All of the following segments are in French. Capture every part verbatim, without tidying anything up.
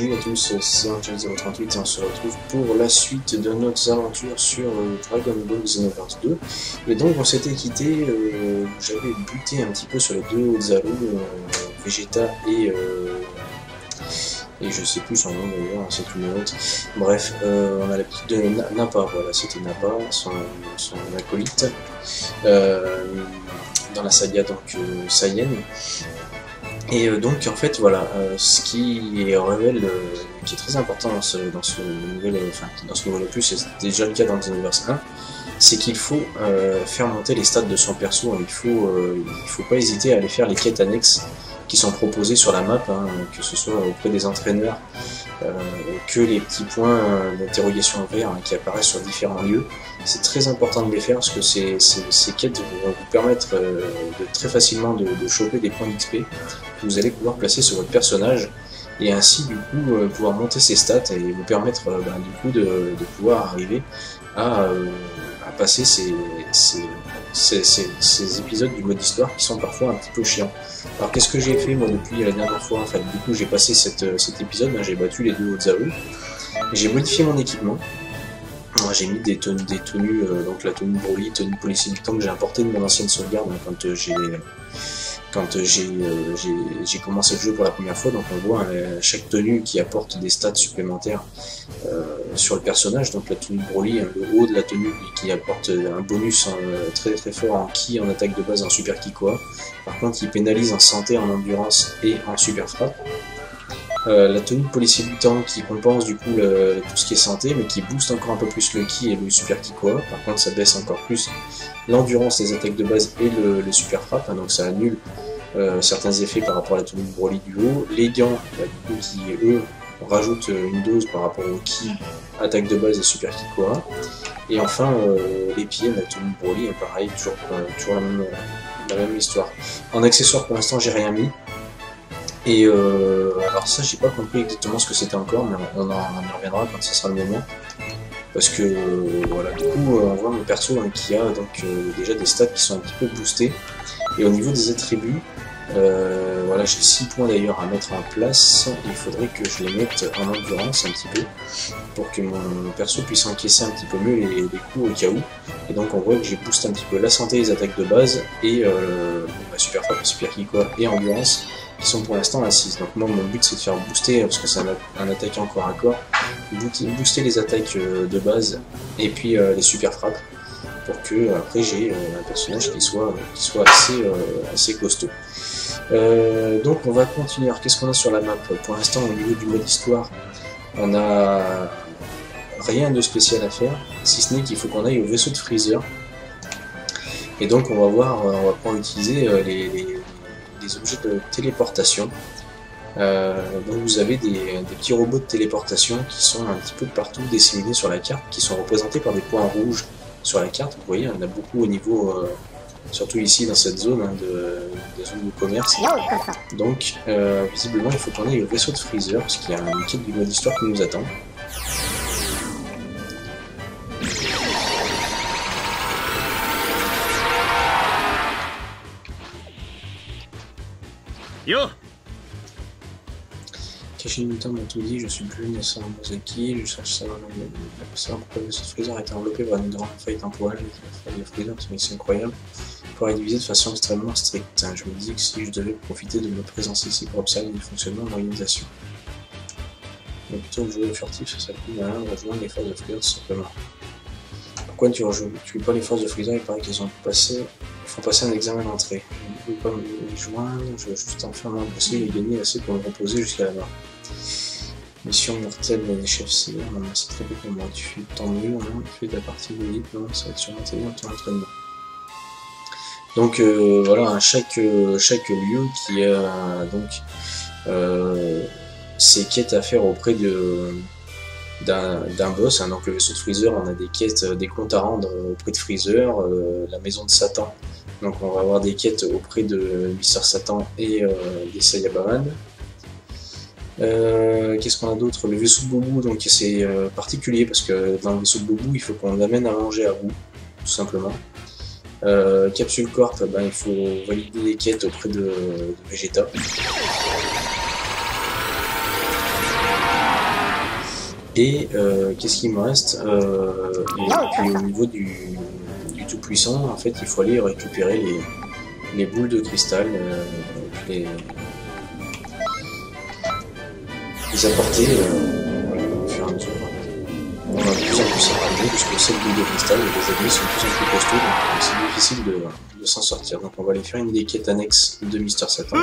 G à tous, c'est Angel zéro trente-huit et on se retrouve pour la suite de notre aventure sur euh, Dragon Ball Xenoverse deux. Et donc on s'était quitté, euh, j'avais buté un petit peu sur les deux autres allos, euh, Vegeta et... Euh, et je sais plus son nom d'ailleurs, c'est une autre. Bref, euh, on a l'habitude de Nappa, voilà, c'était Nappa, son, son acolyte, euh, dans la saga donc euh, Saiyan. Et donc en fait voilà, euh, ce qui révèle, euh, qui est très important dans ce, dans ce nouvel, enfin, dans ce nouvel opus, c'est déjà le cas dans le Xenoverse un, c'est qu'il faut euh, faire monter les stats de son perso, hein. il faut, euh, il faut pas hésiter à aller faire les quêtes annexes qui sont proposées sur la map, hein, que ce soit auprès des entraîneurs, euh, que les petits points d'interrogation verts, hein, qui apparaissent sur différents lieux. C'est très important de les faire parce que ces, ces, ces quêtes vont vous permettre euh, de, très facilement de, de choper des points d'X P que vous allez pouvoir placer sur votre personnage et ainsi du coup euh, pouvoir monter ses stats et vous permettre euh, ben, du coup de, de pouvoir arriver à, euh, à passer ces, ces Ces, ces, ces épisodes du mode histoire qui sont parfois un petit peu chiants. Alors qu'est-ce que j'ai fait moi depuis la dernière fois, en fait, du coup j'ai passé cette, cet épisode, hein, j'ai battu les deux autres A O, j'ai modifié mon équipement, j'ai mis des tenues, des tenues euh, donc la tenue Broly, tenue policier du temps que j'ai importé de mon ancienne sauvegarde, hein, quand euh, j'ai quand euh, j'ai euh, commencé le jeu pour la première fois. Donc on voit euh, chaque tenue qui apporte des stats supplémentaires euh, sur le personnage. Donc la tenue Broly, hein, le haut de la tenue qui apporte un bonus en, très très fort en ki, en attaque de base, en super Kikoa. Par contre il pénalise en santé, en endurance et en super frappe. Euh, la tenue de policier du temps qui compense du coup le, tout ce qui est santé, mais qui booste encore un peu plus le ki et le super Kikoa. Par contre ça baisse encore plus l'endurance des attaques de base et le, le super frappe, hein, donc ça annule euh, certains effets par rapport à la tenue de Broly du haut. Les gants là, du coup, qui eux rajoutent une dose par rapport au ki, attaque de base et super Kikoa. Et enfin euh, les pieds, la tenue de Broly, pareil, toujours, euh, toujours la, même, la même histoire. En accessoire pour l'instant j'ai rien mis. Et euh, alors ça j'ai pas compris exactement ce que c'était encore, mais on en, on en reviendra quand ce sera le moment. Parce que euh, voilà, du coup euh, on voit mon perso, hein, qui a donc euh, déjà des stats qui sont un petit peu boostés. Et au niveau des attributs, euh, voilà, j'ai six points d'ailleurs à mettre en place. Il faudrait que je les mette en endurance un petit peu pour que mon perso puisse encaisser un petit peu mieux les, les coups au cas où. Et donc on voit que j'ai boosté un petit peu la santé, les attaques de base et euh, bah, super frappe, super kick et endurance, qui sont pour l'instant à six. Donc moi mon but c'est de faire booster, parce que c'est un, un attaque en corps à corps, booster les attaques euh, de base et puis euh, les super frappes pour que après j'ai euh, un personnage qui soit, qui soit assez, euh, assez costaud. Euh, donc on va continuer. Alors qu'est-ce qu'on a sur la map? Pour l'instant au niveau du mode histoire, on n'a rien de spécial à faire, si ce n'est qu'il faut qu'on aille au vaisseau de Freezer. Et donc on va voir, on va pouvoir utiliser les, les des objets de téléportation. Euh, donc vous avez des, des petits robots de téléportation qui sont un petit peu partout disséminés sur la carte, qui sont représentés par des points rouges sur la carte. Vous voyez, il y en a beaucoup au niveau, euh, surtout ici dans cette zone, hein, de, de zone de commerce. Donc euh, visiblement il faut qu'on aille au vaisseau de Freezer, parce qu'il y a un kit du mode histoire qui nous attend. Kaioshin m'a tout dit, je suis plus né sans Mozaki, je cherche savoir pourquoi le Freezer a été enveloppé par une grande faille temporelle, la faille de Freezer, c'est incroyable, pour être divisé de façon extrêmement stricte. Je me dis que si je devais profiter de ma présence ici pour observer le fonctionnement de l'organisation, mais plutôt que jouer au furtif, ça serait plus malin de rejoindre les forces de Freezer simplement. Pourquoi tu ne tues pas les forces de Freezer? Il paraît qu'elles ont passé. Faut passer un examen d'entrée. Je ne peux pas me joindre, je vais juste en faire mon possible et gagner assez pour me reposer jusqu'à la mort. Mission mortelle des chefs C, on a assez très peu pour moi. Tu fais tant mieux, hein, tu fais de la partie de l'élite, non, ça va être surmonté dans ton entraînement. Donc euh, voilà, hein, chaque, euh, chaque lieu qui a donc euh, ses quêtes à faire auprès de. d'un boss, hein, donc le vaisseau de Freezer, on a des quêtes, des comptes à rendre auprès de Freezer, euh, la maison de Satan, donc on va avoir des quêtes auprès de Mister Satan et euh, des Saiyabaman. Euh, Qu'est-ce qu'on a d'autre? Le vaisseau de Boubou, donc c'est euh, particulier parce que dans le vaisseau de Boubou, il faut qu'on amène à manger à bout, tout simplement. Euh, Capsule Corp, ben, il faut valider des quêtes auprès de, de Vegeta. Et euh, qu'est-ce qu'il me reste euh, et puis au niveau du, du Tout-Puissant, en fait, il faut aller récupérer les, les boules de cristal, euh, les, les apporter euh, voilà, au fur et à mesure. On va de plus en plus arranger, puisque cette boule de cristal, les ennemis sont de plus en plus costauds, donc c'est difficile de, de s'en sortir. Donc on va aller faire une des quêtes annexes de Mister Satan.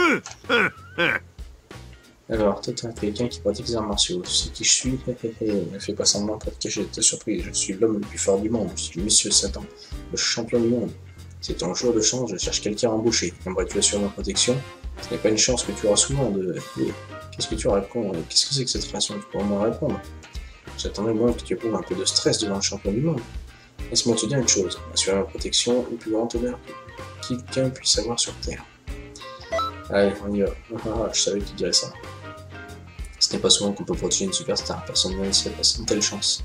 Alors, t'es quelqu'un qui pratique les arts martiaux, c'est qui je suis, ne fais pas semblant pour te cacher de ta surprise, je suis l'homme le plus fort du monde, je suis Monsieur Satan, le champion du monde. C'est ton jour de chance, je cherche quelqu'un à embaucher, aimerais-tu assurer ma protection? Ce n'est pas une chance que tu auras souvent de... Qu'est-ce que tu réponds? Qu'est-ce que c'est que cette façon? Tu pourras m'en répondre. J'attendais moins que tu éprouves un peu de stress devant le champion du monde. Laisse-moi te dire une chose, assurer ma protection au plus grand honneur que quelqu'un puisse avoir sur Terre. Allez, on y va. Ah, je savais que tu dirais ça. Ce n'est pas souvent qu'on peut protéger une superstar, personne ne laisserait passer une telle chance.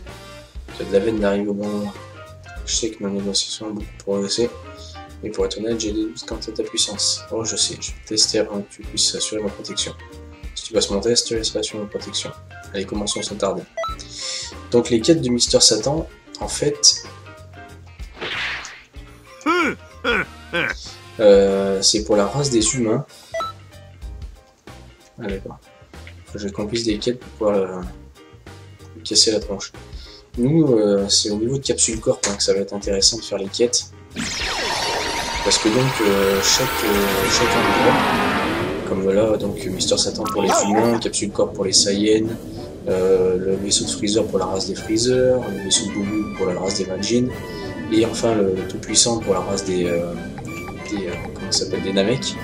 Tu as de la veine d'arriver au bon moment. Je sais que nos négociations ont beaucoup progressé, mais pour être honnête, j'ai des doutes quant à ta puissance. Oh, je sais, je vais tester avant que tu puisses assurer ma protection. Si tu passes mon test, tu laisseras assurer ma protection. Allez, commençons sans tarder. Donc, les quêtes de Mister Satan, en fait. Euh, c'est pour la race des humains. Ah, d'accord. Je complisse des quêtes pour pouvoir euh, casser la tronche. Nous, euh, c'est au niveau de Capsule Corp hein, que ça va être intéressant de faire les quêtes. Parce que donc, euh, chaque, euh, chaque endroit, comme voilà, donc Mister Satan pour les humains, Capsule Corp pour les Saiyans, euh, le vaisseau de Freezer pour la race des Freezer, le vaisseau de Boubou pour la race des Majin, et enfin le Tout-Puissant pour la race des... Euh, des euh, comment ça s'appelle, des Namek.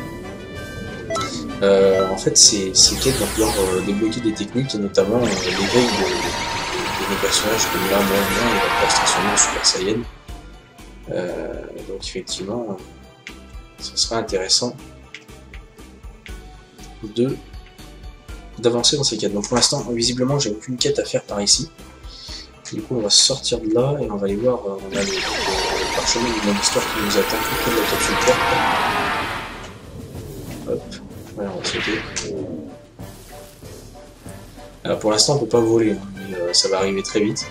Euh, en fait, ces quêtes vont pouvoir euh, débloquer des techniques, et notamment euh, l'éveil de, de, de, de nos personnages, comme là, moi, moi, il va pouvoir se transformer en Super Saiyan. Euh, donc, effectivement, euh, ça sera intéressant de d'avancer dans ces quêtes. Donc, pour l'instant, visiblement, j'ai aucune quête à faire par ici. Du coup, on va sortir de là, et on va aller voir, euh, on a le, le, le parchemin de l'histoire qui nous attend tout près de la Capsule Corp. Hop. Ouais, on va sauter. Alors pour l'instant on peut pas voler, mais euh, ça va arriver très vite.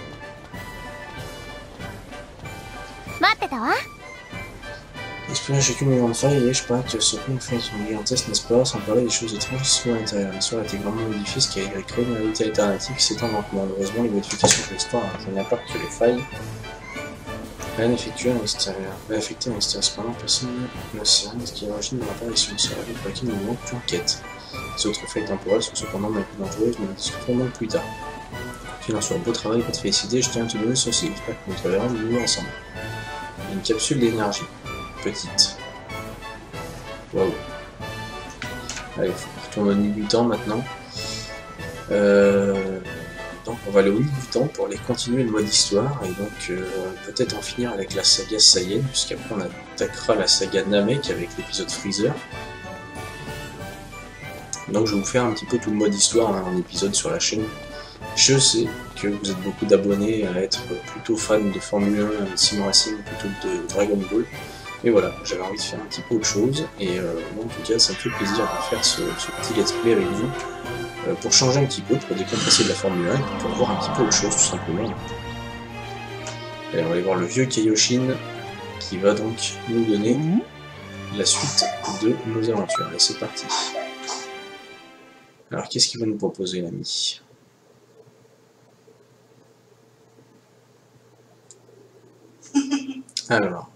J'ai qu'une grande faille et je parie que ce qu'on fait son gigantesque, n'est-ce pas, sans parler des choses étranges qui se trouvent à l'intérieur. L'histoire était grandement modifiée, ce qui a créé une réalité alternative qui s'étend lentement. Malheureusement, les modifications de l'histoire n'ont pas que les failles. Rien effectué à l'extérieur. Rien affecté à l'extérieur. Cependant, personne ne sait rien de ce qui origine de l'apparition. C'est la vie pour laquelle nous manque plus enquête. Les autres failles temporelles sont cependant bien plus dangereuses, mais nous discuterons plus tard. Tu en sois beau travail, pas de félicité, je tiens à te donner ceci. J'espère que nous travaillerons de nouveau ensemble. Une capsule d'énergie. Petite. Waouh. Allez, faut qu'on retourne au nid du temps maintenant. Euh. Donc on va aller au bout du temps pour aller continuer le mode histoire et donc euh, peut-être en finir avec la saga Saiyan, puisqu'après on attaquera la saga Namek avec l'épisode Freezer. Donc je vais vous faire un petit peu tout le mode histoire hein, en épisode sur la chaîne. Je sais que vous êtes beaucoup d'abonnés à être plutôt fans de Formule un, de Sim Racing, plutôt que de Dragon Ball. Mais voilà, j'avais envie de faire un petit peu autre chose et euh, bon, en tout cas ça me fait plaisir de faire ce, ce petit let's play avec vous. Pour changer un petit peu, pour décompresser de la Formule un, pour voir un petit peu autre chose tout simplement. Et on va aller voir le vieux Kaioshin qui va donc nous donner la suite de nos aventures. Et c'est parti. Alors qu'est-ce qu'il va nous proposer l'ami? Alors...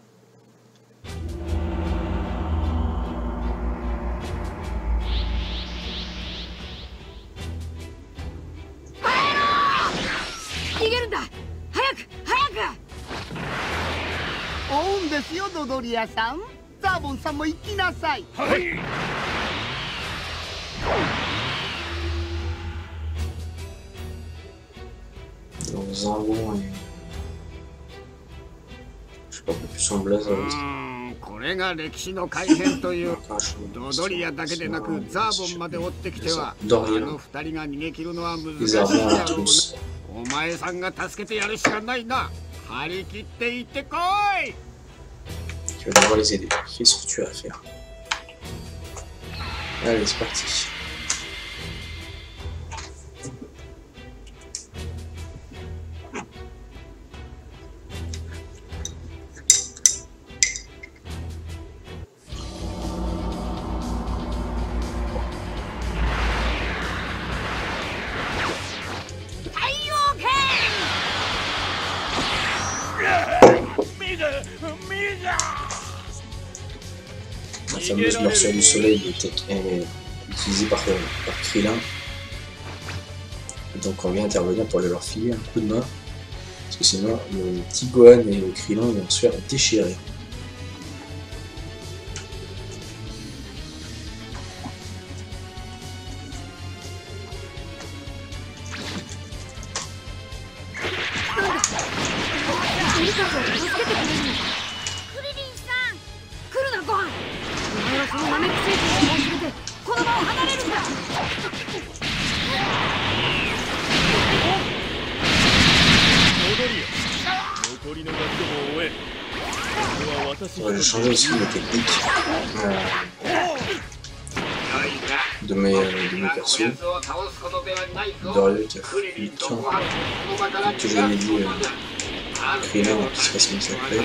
Doria-san, Zabon-san mo ikinasai. Oui. Donc Zabon et... Je sais pas plus son blaze à l'autre. Tu vas devoir les aider. Qu'est-ce que tu as à faire? Allez, c'est parti. La fameuse morsure du soleil était utilisée par, par Krillin. Et donc on vient intervenir pour aller leur filer un coup de main. Parce que sinon, le petit Gohan et le Krillin vont se faire déchirer. J'ai changé aussi mes techniques euh, de, mes, de mes persos. Doria qui a fait huit ans. Comme que j'avais dit, euh, Krillin qui se passe comme ça après.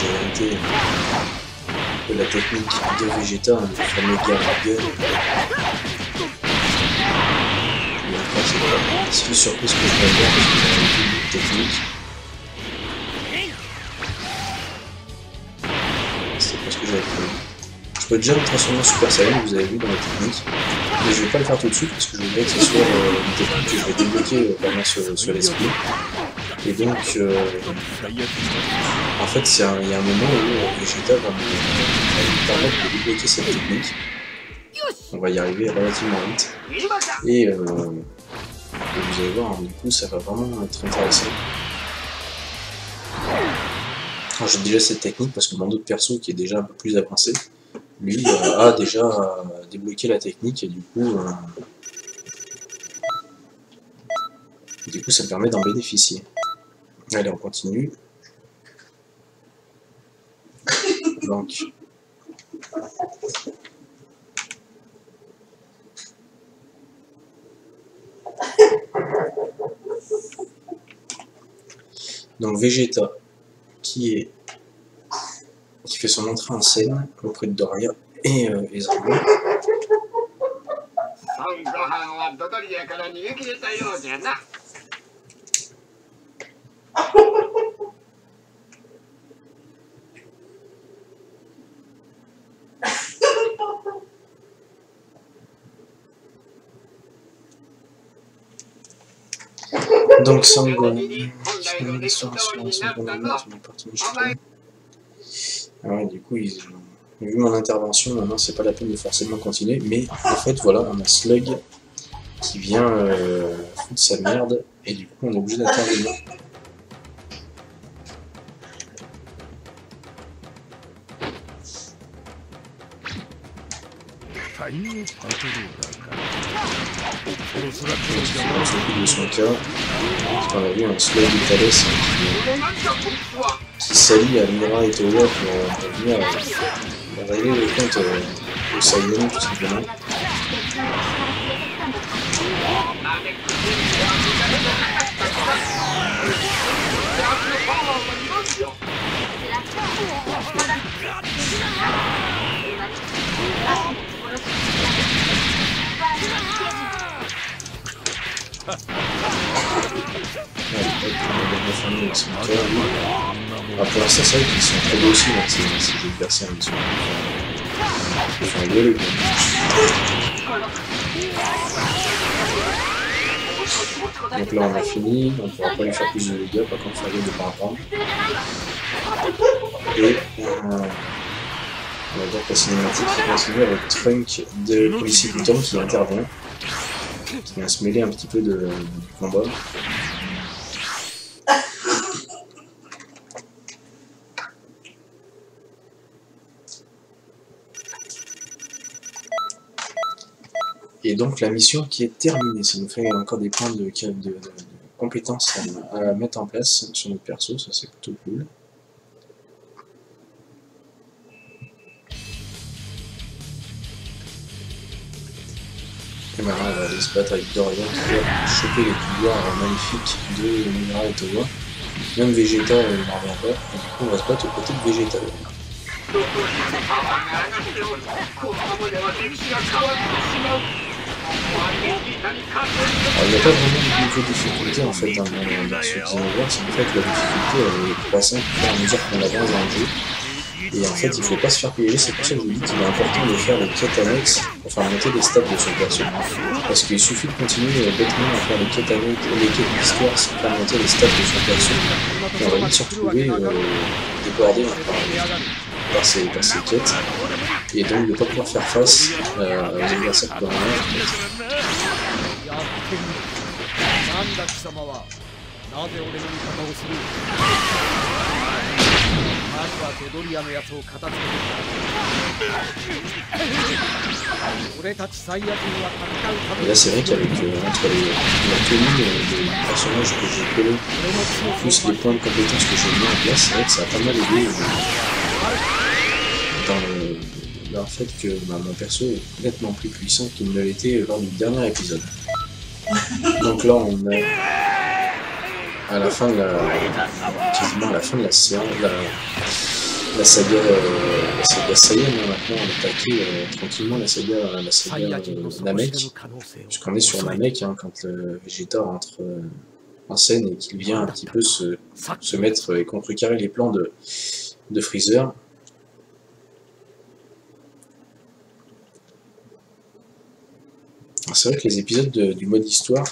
J'ai hérité de la technique de Vegeta, le fameux garde-gueule. C'est une surprise que je vais avoir parce que j'ai une petite technique. C'est parce que j'avais prévu. Je peux déjà me transformer en Super Saiyan, vous avez vu dans la technique. Mais je vais pas le faire tout de suite parce que je voudrais que ce soit euh, une technique que je vais débloquer par moi sur, sur l'esprit. Et donc, euh, en fait, il y a un moment où Vegeta va me permettre de débloquer cette technique. On va y arriver relativement vite. Et, euh, et vous allez voir, du coup, ça va vraiment être intéressant. J'ai déjà cette technique parce que mon autre perso, qui est déjà un peu plus avancé, lui euh, a déjà euh, débloqué la technique et du coup, euh, du coup, ça me permet d'en bénéficier. Allez, on continue. Donc, Donc Vegeta, qui est, qui fait son entrée en scène auprès de Doria et euh, les armes. Donc Sangohan, alors du coup, ils, vu mon intervention, maintenant c'est pas la peine de forcément continuer, mais en fait voilà, on a Slug qui vient euh, foutre sa merde, et du coup on est obligé d'intervenir. De son cas, on a vu un Slug d'Itales qui s'allie à Mira et Towa pour venir régler le compte au Saiyan tout simplement. Ouais, ah, pour l'instant, c'est vrai qu'ils sont très beaux aussi, si j'ai jeux de verser un petit peu. Ils font rigoler. Donc là, on a fini, on ne pourra pas lui faire plus de dégâts, pas qu'on fallait de parapente. Et euh, on va dire que la cinématique continue avec Trunks de policier du temps qui intervient. Qui vient se mêler un petit peu de, du combat. Et donc la mission qui est terminée, ça nous fait encore des points de, de, de, de compétences à, à mettre en place sur notre perso, ça c'est plutôt cool. Et maintenant, on va aller se battre avec Doria qui va choper les pouvoirs magnifiques de Mira et Towa. Même Vegeta, on ne revient pas, et du coup on va se battre aux côtés de Vegeta. Alors, il n'y a pas vraiment de niveau de difficulté en fait dans hein, ce Xenoverse, c'est en fait que la difficulté est croissante au fur et à mesure qu'on avance dans le jeu. Et en fait, il ne faut pas se faire piéger, c'est pour ça que je vous dis qu'il est important de faire les quêtes annexes pour faire monter les stats de ce perso. Parce qu'il suffit de continuer bêtement à faire les quêtes annexes et les quêtes d'histoire pour faire monter les stats de son perso. Et on va vite se retrouver euh, débordé par, par, ces, par ces quêtes. Et donc ne pas pouvoir faire face euh, aux adversaires qu'on a en fait. Et là c'est vrai qu'avec euh, entre les, la tenue euh, des personnages que j'ai collé, plus les points de compétences que j'ai mis en place, c'est vrai que ça a pas mal aidé euh, dans le, dans le fait que bah, mon perso est nettement plus puissant qu'il ne l'était lors du dernier épisode. Donc là on a... à la fin de la, quasiment à la fin de la séance, la, la saga, euh, la saga Saiyan, maintenant on attaquait euh, tranquillement la saga, la saga euh, Namek, puisqu'on est sur Namek hein, quand euh, Vegeta rentre euh, en scène et qu'il vient un petit peu se, se mettre et contrecarrer les plans de, de Freezer. C'est vrai que les épisodes de, du mode histoire,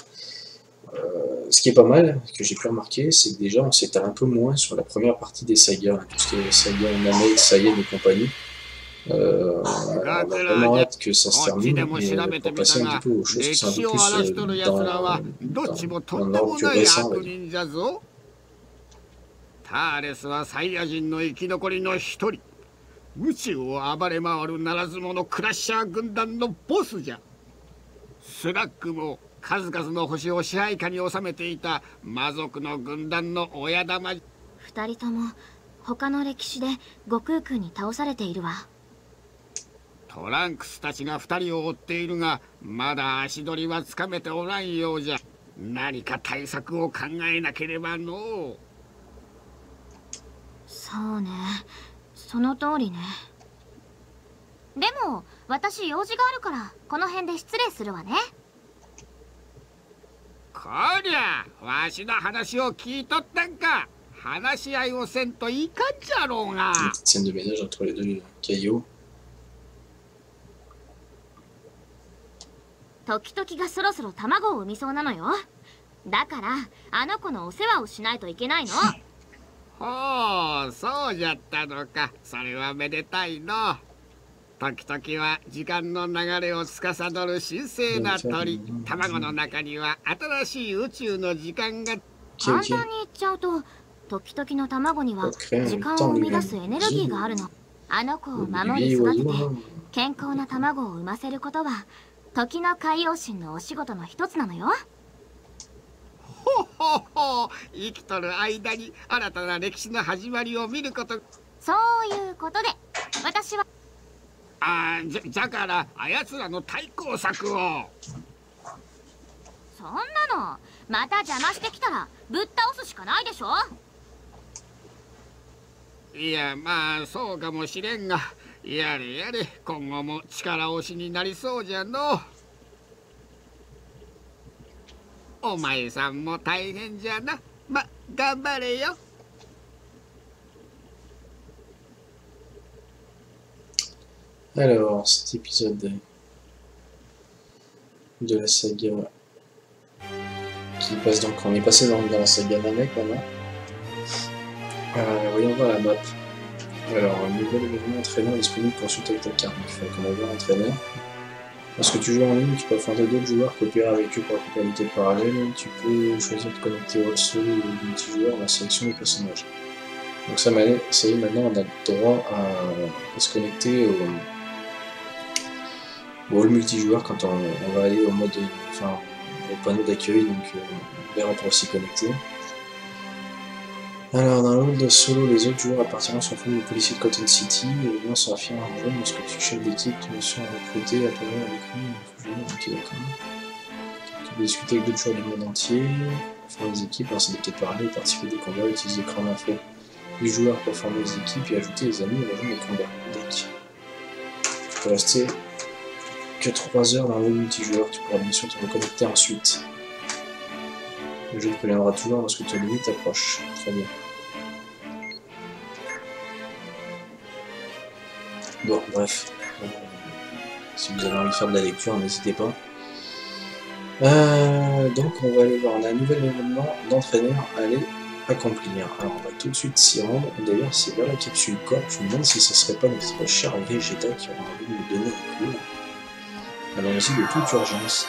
ce qui est pas mal, ce que j'ai pu remarquer, c'est que déjà on s'étale un peu moins sur la première partie des sagas, hein, tout ce qui est saga Namek, Saiyan et compagnie. Euh, on a vraiment hâte que ça se termine, mais pour passer un petit peu aux choses qui sont un peu plus euh, dans, dans, dans l'ordre plus récent. Ouais. 数々の星を支配下に収めていた魔族の軍団の親玉。二人とも他の歴史で悟空君に倒されているわ。トランクスたちが二人を追っているが、まだ足取りはつかめておらんようじゃ。何か対策を考えなければの。そうね。その通りね。でも私用事があるからこの辺で失礼するわね。 こりゃ、わしの話を聞いとったんか。話し合いをせんといかんじゃろうが。Scène de ménage entre les deux cailloux. 時々がそろそろ卵を産みそうなのよ。だから、あの子のお世話をしないといけないの。ほう、そうじゃったのか。それはめでたいの。 時々は時間の流れを司る神聖な鳥卵の中には新しい宇宙の時間が簡単に言っちゃうと時々の卵には時間を生み出すエネルギーがあるのあの子を守り育てて健康な卵を産ませることは時の海洋神のお仕事の一つなのよほっほっほ生きとる間に新たな歴史の始まりを見ることそういうことで私は ああ、じゃ、じゃからあやつらの対抗策をそんなのまた邪魔してきたらぶっ倒すしかないでしょいやまあそうかもしれんがやれやれ今後も力押しになりそうじゃのお前さんも大変じゃなま頑張れよ Alors, cet épisode de la saga qui passe donc, on est passé dans, dans la saga Namek maintenant. Euh, voyons voir la map. Alors, nouvel événement entraîneur disponible, consulte avec ta carte. Il faut commander un entraîneur. Lorsque tu joues en ligne, tu peux affronter d'autres joueurs, coopérer avec eux pour la comptabilité parallèle. Tu peux choisir de connecter au seul ou multijoueur dans la sélection des personnages. Donc, ça, ça y est, maintenant on a le droit à, à se connecter au. Bon, le multijoueur, quand on, on va aller au mode, enfin, au panneau d'accueil, donc euh, on verra pour s'y connecter. Alors, dans l'ordre de solo, les autres joueurs appartenant sur le fond du policier de Cotton City, les joueurs sont affirmés en jaune lorsque tu chef d'équipe, tu me sont recrutés, appelés avec nous, ok, d'accord. discuter avec d'autres joueurs du monde entier, faire des équipes, s'inviter parler, participer des combats, utiliser l'écran d'info du joueur pour former des équipes et ajouter les amis et rejoindre les combats. Deck. Tu peux rester que trois heures dans le monde multijoueur, tu pourras bien sûr te reconnecter ensuite. Le jeu te préviendra toujours lorsque ton limite approche. Très bien. Bon, bref. Si vous avez envie de faire de la lecture, n'hésitez pas. Euh, donc, on va aller voir. On a un nouvel événement d'entraîneur à aller accomplir. Alors, on va tout de suite s'y rendre. D'ailleurs, c'est vers la Capsule Corp. Je me demande si ce serait pas notre cher Vegeta qui aura envie de nous donner un cours. Allons-y de toute urgence.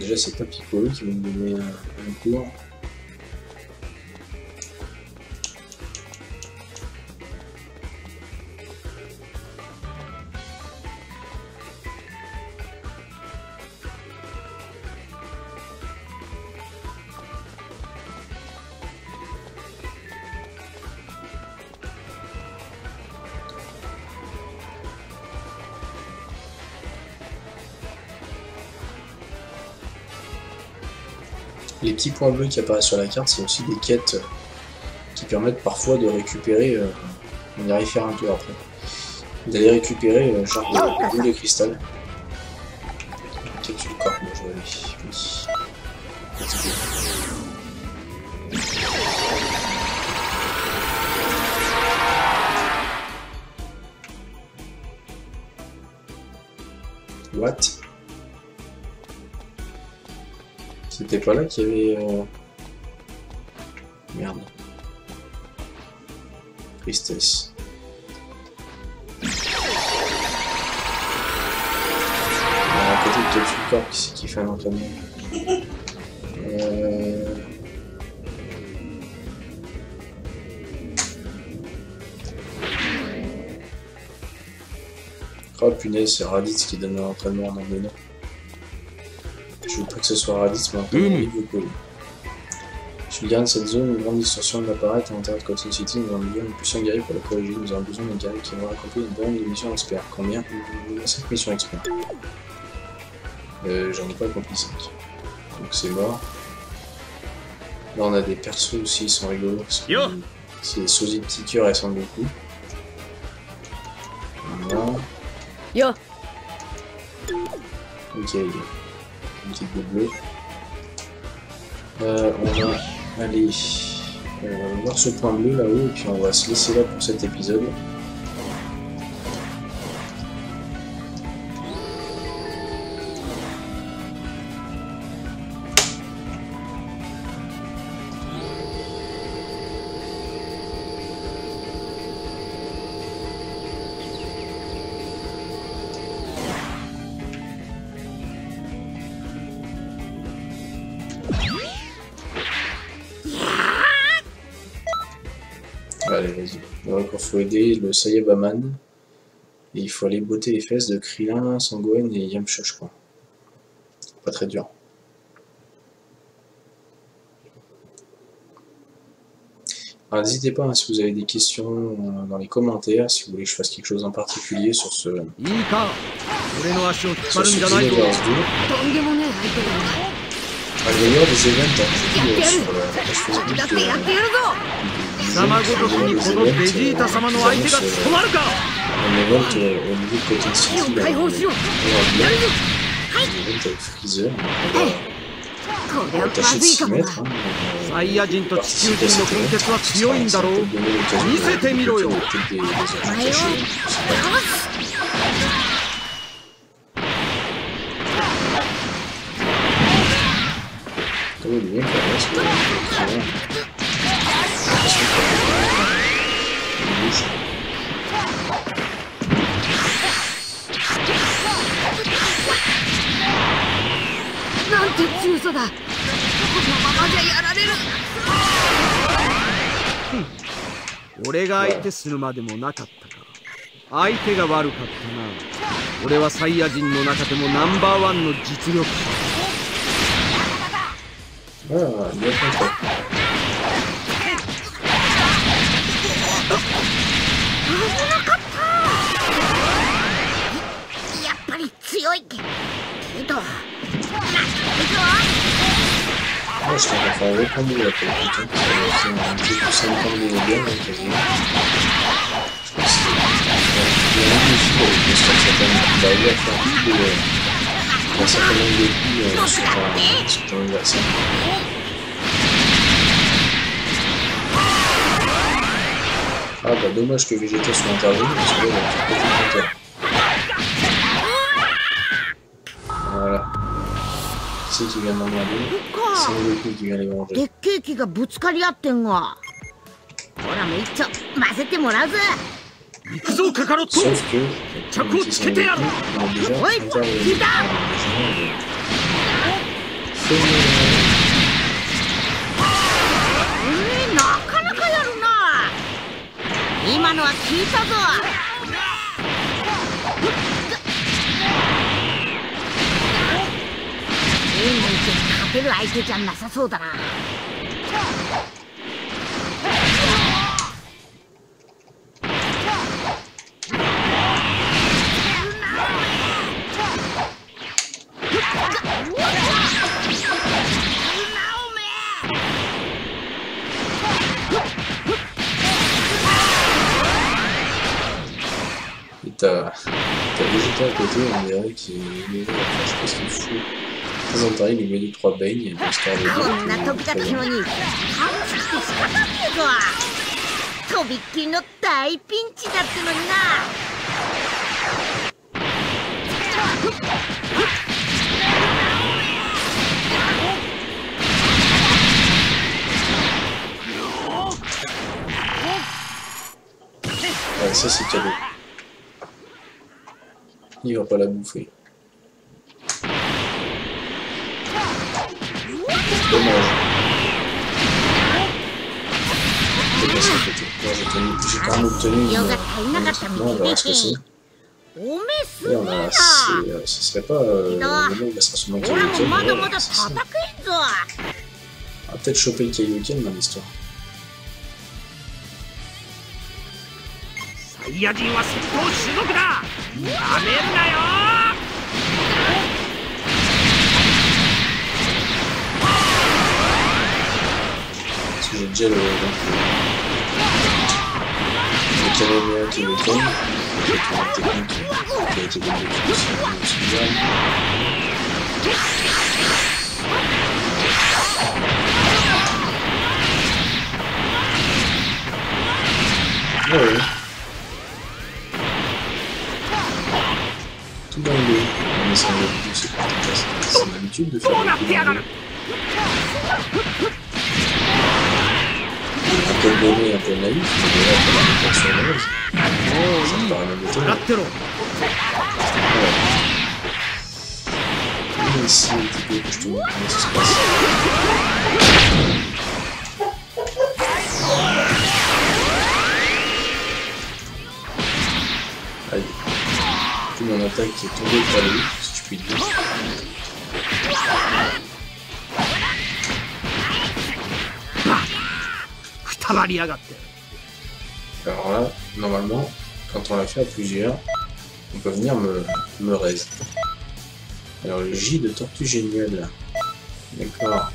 Déjà c'est pas Piccolo qui va me donner un, un cours. Les petits points bleus qui apparaissent sur la carte, c'est aussi des quêtes qui permettent parfois de récupérer, euh, on ira y faire un tour après, d'aller récupérer euh, genre de boule de cristal. Capsule Corp, moi je vais aller. Oui. What? C'était pas là qu'il y avait... Euh... Merde. Tristesse. Alors, à côté de Capsule Corp, qui c'est qui fait un entraînement euh... Oh punaise, c'est Raditz qui donne un entraînement dans le nom. Je ne veux pas que ce soit Raditz, mais après, il vous colle. Si le garde cette zone, une grande distorsion va apparaître à l'intérieur de Cotton City. Nous avons besoin d'une puissante guerrier pour la corriger. Nous avons besoin d'un guerrier qui va accomplir une bonne mission expert. Combien? cinq missions expert. Euh, J'en ai pas accompli cinq. Donc c'est mort. Là, on a des persos aussi, ils sont rigolos. C'est les sosies de petits cœurs, elles sont beaucoup. Voilà. Yo! Ok, ok. Une petite boule bleue. Euh, on va aller euh, voir ce point bleu là-haut et puis on va se laisser là pour cet épisode. Allez, vas-y. Donc, il faut aider le Saiyabaman. Et il faut aller botter les fesses de Krillin, Sangohan et Yamcha, je crois. Pas très dur. N'hésitez pas hein, si vous avez des questions euh, dans les commentaires, si vous voulez que je fasse quelque chose en particulier sur ce. Euh, sur ce Xenoverse deux. Ah, d'ailleurs, des events hein, euh, sur la page Facebook. Euh, Ça m'a dit que le Vegeta sama no aite ga tsukomaru ka. On évente au niveau de Cotton City. On évente avec Freezer. On va tâcher de s'y mettre. Saiyajin to Chikyu-jin no konketsu wa tsuyoi n daro. Misete miro yo. Comme il est bien fait, c'est Ah, bien compris. retombé là pour le putain. C'est tout ça me prend des dégâts quasiment. C'est un peu difficile avec Mister Satan qui va arriver à faire plus de. Un certain nombre de coups euh, sur, euh, sur ton adversaire. Ah bah dommage que Vegeta soit interdit parce que là il a un petit peu de compteur. Voilà. C'est qui vient d'emmerder. C'est le coup qui vient les manger. Sauf que, comme t'as Vegeta à côté, on dirait qu'il est... je sais pas ce qu'il fout. Très intérêt, il met deux trois baignes, histoire de dire. Ça c'est cadeau. Il va pas la bouffer. Dommage. C'est passé à côté. J'ai quand même obtenu une... On verra ce que c'est. Et on a... Ce serait pas... Euh, le mec va se transformer en Kaioshin. Ça. On va peut-être choper le Kaioshin dans l'histoire. Saiyajin wa Sekkou Shugoku da. Parce que j'ai déjà le... le caméléon qui me tombe, qui a été qui a été développé aussi, ouais, ouais. Dans le... On essaie de pousser par la c'est l'habitude de faire des coups. Un peu donné, un peu naïf, mais déjà on peut la faire sur la base. Ça me paraît même étonnant. Voilà. Ici, un petit peu que je te montre comment ça se passe. Allez. Mon attaque qui est tombée par le loup, si je puis dire. Alors là, normalement, quand on l'a fait à plusieurs, on peut venir me, me raise. Alors le J de tortue géniale là. D'accord.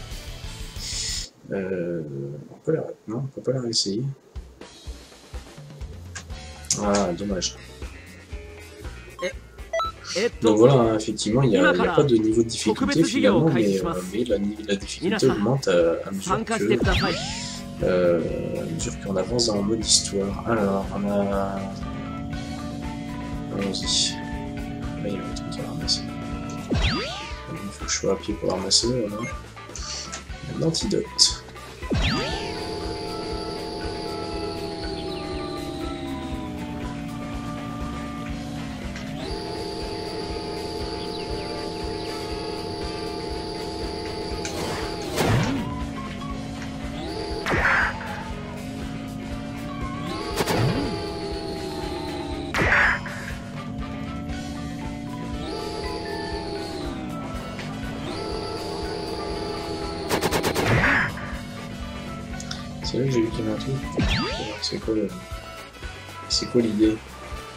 Euh, on peut la... Non, on peut pas la réessayer. Ah, dommage. Donc voilà, hein, effectivement, il n'y a, a pas de niveau de difficulté finalement, mais, euh, mais la, la difficulté augmente à, à mesure que, euh, à mesure qu'on avance dans le mode histoire. Alors, on a... Allons-y. Là, il y a un truc à ramasser. Il faut que je sois à pied pour ramasser, voilà. Un antidote. C'est vrai que j'ai vu qu'il y a un truc. C'est quoi le... C'est quoi l'idée?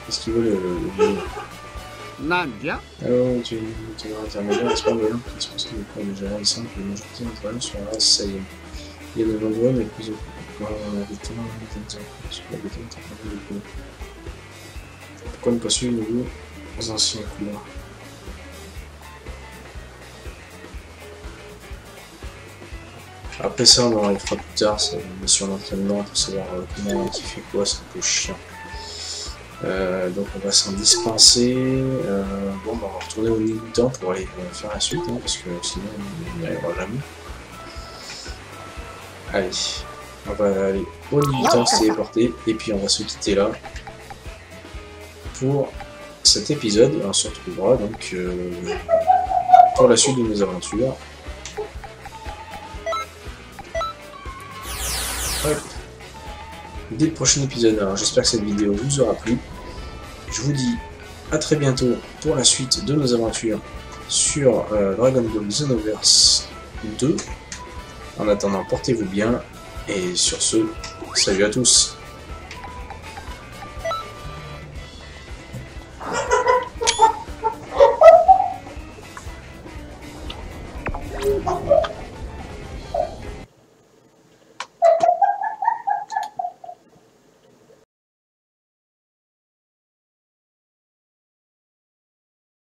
Qu'est-ce qu'il veut le... le... Alors, tu es un intermédiaire, c'est pas mal. Je pense qu'il est déjà vingt-cinq, mais je pense qu'il est sur la Saiyan. Il y a le Vandouin, mais plus au voilà, la victime, la victime, c'est pas mal de coup. Pourquoi ne pas suivre le loup dans un signe couloir? Après ça, on en fera plus tard, ça va sur l'entraînement pour savoir comment qui fait quoi, c'est un peu chiant. Euh, donc on va s'en dispenser. Euh, bon, bah, on va retourner au niveau du temps pour aller euh, faire la suite, hein, parce que sinon on n'y arrivera jamais. Allez, on va aller au niveau du temps se téléporter, et puis on va se quitter là pour cet épisode. Et on se retrouvera donc euh, pour la suite de nos aventures. Hop. Dès le prochain épisode. Alors j'espère que cette vidéo vous aura plu. Je vous dis à très bientôt pour la suite de nos aventures sur euh, Dragon Ball Xenoverse deux. En attendant, portez-vous bien et sur ce, salut à tous.